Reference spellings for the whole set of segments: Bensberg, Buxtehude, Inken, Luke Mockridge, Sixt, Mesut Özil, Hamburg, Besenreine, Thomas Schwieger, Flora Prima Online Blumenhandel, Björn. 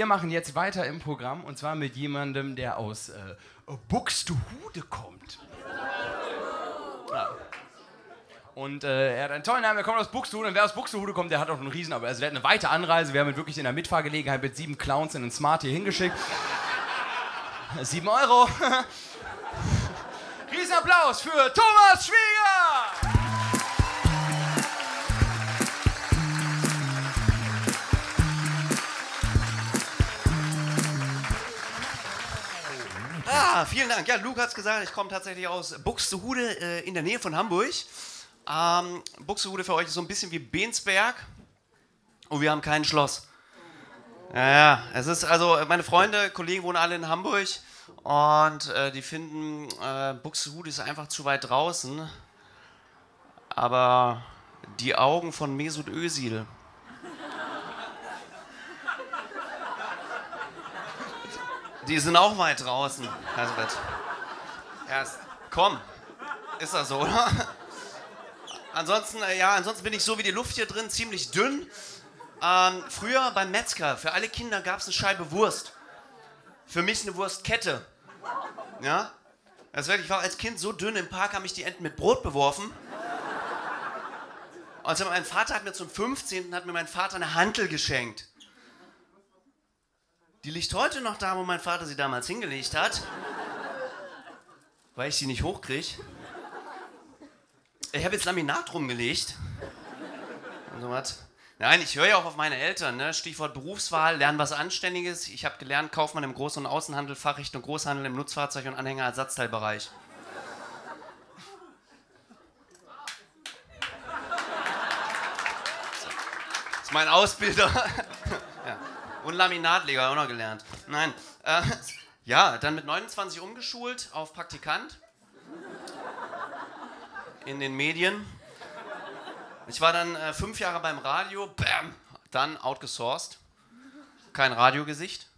wir machen jetzt weiter im Programm und zwar mit jemandem, der aus Buxtehude kommt. Ja. Und er hat einen tollen Namen, er kommt aus Buxtehude und wer aus Buxtehude kommt, der hat auch einen Riesen, aber also der hat eine weite Anreise. Wir haben ihn wirklich in der Mitfahrgelegenheit mit 7 Clowns in den Smart hier hingeschickt. 7 €. Riesenapplaus für Thomas Schwieger! Ah, vielen Dank. Ja, Luke hat es gesagt, ich komme tatsächlich aus Buxtehude in der Nähe von Hamburg. Buxtehude für euch ist so ein bisschen wie Bensberg und wir haben kein Schloss. Ja, es ist also, meine Freunde, Kollegen wohnen alle in Hamburg und die finden, Buxtehude ist einfach zu weit draußen. Aber die Augen von Mesut Özil. Die sind auch weit draußen. Also, ja, komm, ist das so, oder? Ansonsten, ja, ansonsten bin ich so wie die Luft hier drin, ziemlich dünn. Früher beim Metzger, für alle Kinder gab es eine Scheibe Wurst. Für mich eine Wurstkette. Ja? Das wirklich, ich war als Kind so dünn, im Park haben mich die Enten mit Brot beworfen. Also mein Vater hat mir zum 15. hat mir mein Vater eine Hantel geschenkt. Die liegt heute noch da, wo mein Vater sie damals hingelegt hat, weil ich sie nicht hochkriege. Ich habe jetzt Laminat rumgelegt und so was. Nein, ich höre ja auch auf meine Eltern, ne? Stichwort Berufswahl, lernen was Anständiges. Ich habe gelernt, Kaufmann im Groß- und Außenhandel, Fachrichtung Großhandel im Nutzfahrzeug- und Anhängerersatzteilbereich. Das ist mein Ausbilder. Ja. Und Laminatleger, auch noch gelernt. Nein, ja, dann mit 29 umgeschult auf Praktikant in den Medien. Ich war dann 5 Jahre beim Radio, bam, dann outgesourced. Kein Radiogesicht.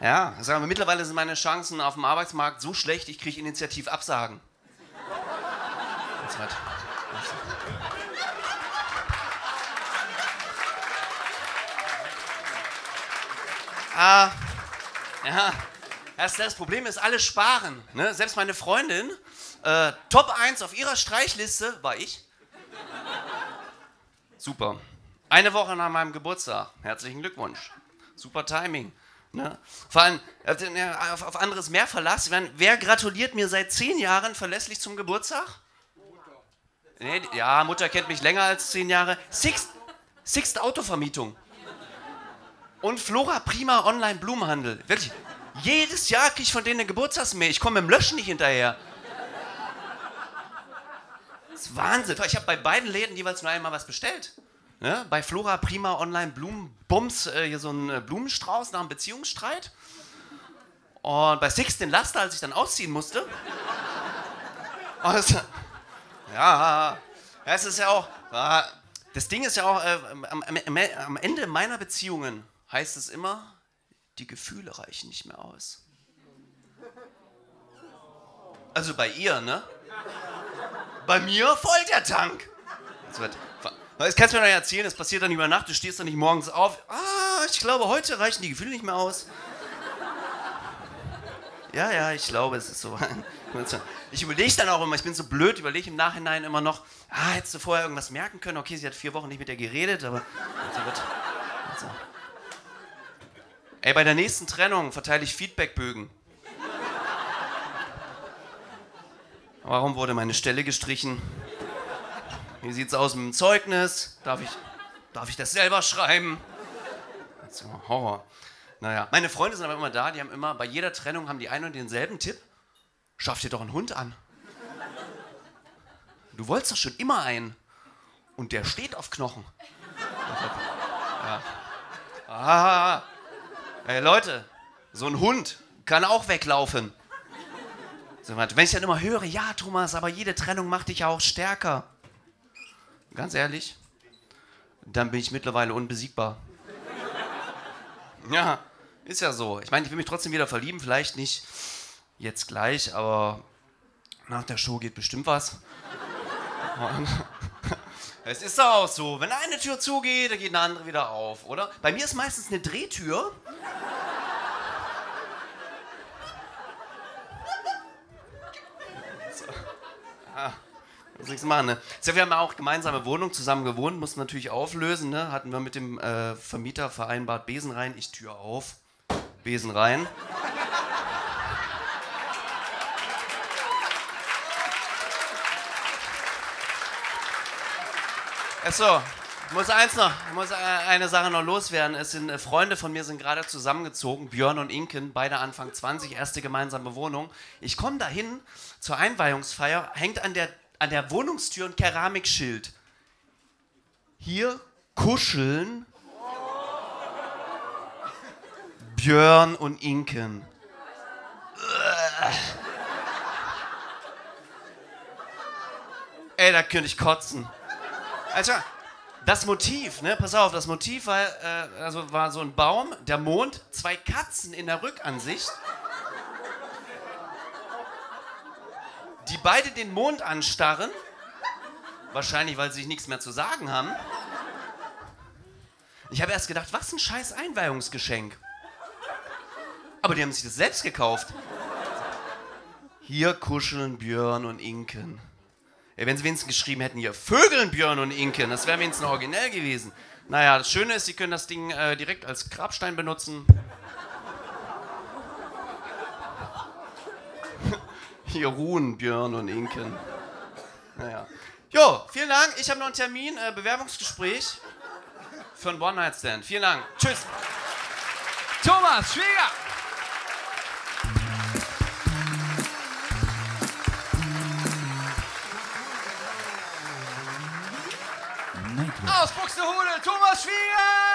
Ja, sagen wir, mittlerweile sind meine Chancen auf dem Arbeitsmarkt so schlecht, ich kriege Initiativabsagen. Ah, ja, das Problem ist, alle sparen. Ne? Selbst meine Freundin, Top 1 auf ihrer Streichliste war ich. Super. Eine Woche nach meinem Geburtstag. Herzlichen Glückwunsch. Super Timing. Ne? Vor allem, auf anderes mehr Verlass. Wer gratuliert mir seit 10 Jahren verlässlich zum Geburtstag? Mutter. Nee, ja, Mutter kennt mich länger als 10 Jahre. Sixt Autovermietung. Und Flora Prima Online Blumenhandel. Wirklich, jedes Jahr kriege ich von denen eine Geburtstagsmail. Ich komme mit dem Löschen nicht hinterher. Das ist Wahnsinn. Ich habe bei beiden Läden jeweils nur einmal was bestellt. Ne? Bei Flora Prima Online Blumenbums hier so einen Blumenstrauß nach einem Beziehungsstreit. Und bei Sixt den Laster, als ich dann ausziehen musste. Also, ja, es ist ja auch... Das Ding ist ja auch, am Ende meiner Beziehungen heißt es immer, die Gefühle reichen nicht mehr aus. Also bei ihr, ne? Bei mir voll der Tank. Das kannst du mir doch nicht erzählen, das passiert dann über Nacht, du stehst dann nicht morgens auf. Ah, ich glaube, heute reichen die Gefühle nicht mehr aus. Ja, ja, ich glaube, es ist so. Ich überlege dann auch immer, ich bin so blöd, überlege im Nachhinein immer noch, ah, hättest du vorher irgendwas merken können, okay, sie hat 4 Wochen nicht mit dir geredet, aber... Also. Ey, bei der nächsten Trennung verteile ich Feedbackbögen. Warum wurde meine Stelle gestrichen? Wie sieht's aus mit dem Zeugnis? Darf ich das selber schreiben? Das ist immer Horror. Naja, meine Freunde sind aber immer da, die haben immer, bei jeder Trennung haben die einen und denselben Tipp. Schaff dir doch einen Hund an. Du wolltest doch schon immer einen. Und der steht auf Knochen. Ja. Ah. Ey, Leute, so ein Hund kann auch weglaufen. Wenn ich dann immer höre, ja Thomas, aber jede Trennung macht dich ja auch stärker. Ganz ehrlich, dann bin ich mittlerweile unbesiegbar. Ja, ist ja so. Ich meine, ich will mich trotzdem wieder verlieben, vielleicht nicht jetzt gleich, aber nach der Show geht bestimmt was. Es ist auch so, wenn eine Tür zugeht, dann geht eine andere wieder auf, oder? Bei mir ist meistens eine Drehtür. So. Ah. Das nichts machen, ne? So, wir haben ja auch gemeinsame Wohnung, zusammen gewohnt, mussten natürlich auflösen, ne? Hatten wir mit dem Vermieter vereinbart, Besen rein, ich Tür auf, Besen rein. Achso, ich muss eine Sache noch loswerden. Es sind Freunde von mir sind gerade zusammengezogen, Björn und Inken, beide Anfang 20, erste gemeinsame Wohnung. Ich komme dahin zur Einweihungsfeier, hängt an der Wohnungstür ein Keramikschild. Hier kuscheln Björn und Inken. Ey, da könnte ich kotzen. Also, das Motiv, ne? Pass auf, das Motiv war, war so ein Baum, der Mond, zwei Katzen in der Rückansicht, die beide den Mond anstarren, wahrscheinlich, weil sie sich nichts mehr zu sagen haben. Ich habe erst gedacht, was ein scheiß Einweihungsgeschenk. Aber die haben sich das selbst gekauft. Hier kuscheln Björn und Inken. Ey, wenn sie wenigstens geschrieben hätten, hier Vögeln Björn und Inken, das wäre wenigstens originell gewesen. Naja, das Schöne ist, sie können das Ding direkt als Grabstein benutzen. Hier ruhen Björn und Inken. Naja. Jo, vielen Dank. Ich habe noch einen Termin, Bewerbungsgespräch für einen One-Night-Stand. Vielen Dank. Tschüss. Thomas Schwieger. Aus Buxtehude, Thomas Schwieger.